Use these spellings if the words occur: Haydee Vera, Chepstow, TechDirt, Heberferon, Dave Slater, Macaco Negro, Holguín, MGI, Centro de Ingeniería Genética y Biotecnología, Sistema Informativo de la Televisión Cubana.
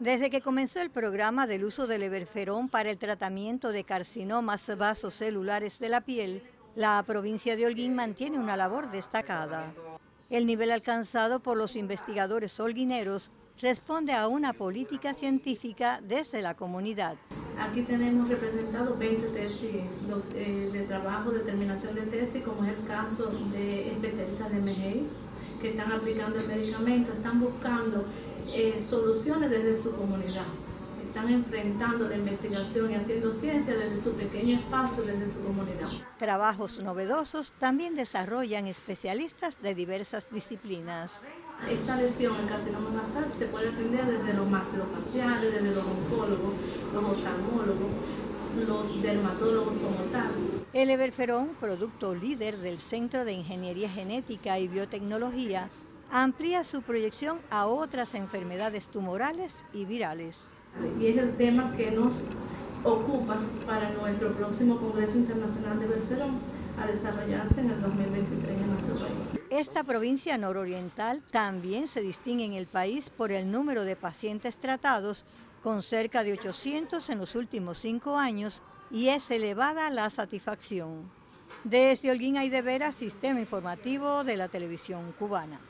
Desde que comenzó el programa del uso del Heberferon para el tratamiento de carcinomas vasocelulares de la piel, la provincia de Holguín mantiene una labor destacada. El nivel alcanzado por los investigadores holguineros responde a una política científica desde la comunidad. Aquí tenemos representados 20 tesis de trabajo, de terminación de tesis, como es el caso de especialistas de MGI, que están aplicando el medicamento, están buscando soluciones desde su comunidad, están enfrentando la investigación y haciendo ciencia desde su pequeño espacio, desde su comunidad. Trabajos novedosos también desarrollan especialistas de diversas disciplinas. Esta lesión, el carcinoma basal, se puede atender desde los maxilofaciales, desde los oncólogos, los oftalmólogos, los dermatólogos como tal. El Heberferon, producto líder del Centro de Ingeniería Genética y Biotecnología, amplía su proyección a otras enfermedades tumorales y virales. Y es el tema que nos ocupa para nuestro próximo Congreso Internacional de Heberferon, a desarrollarse en el 2023 en nuestro país. Esta provincia nororiental también se distingue en el país por el número de pacientes tratados, con cerca de 800 en los últimos 5 años, y es elevada la satisfacción. Desde Holguín, Haydee Vera, Sistema Informativo de la Televisión Cubana.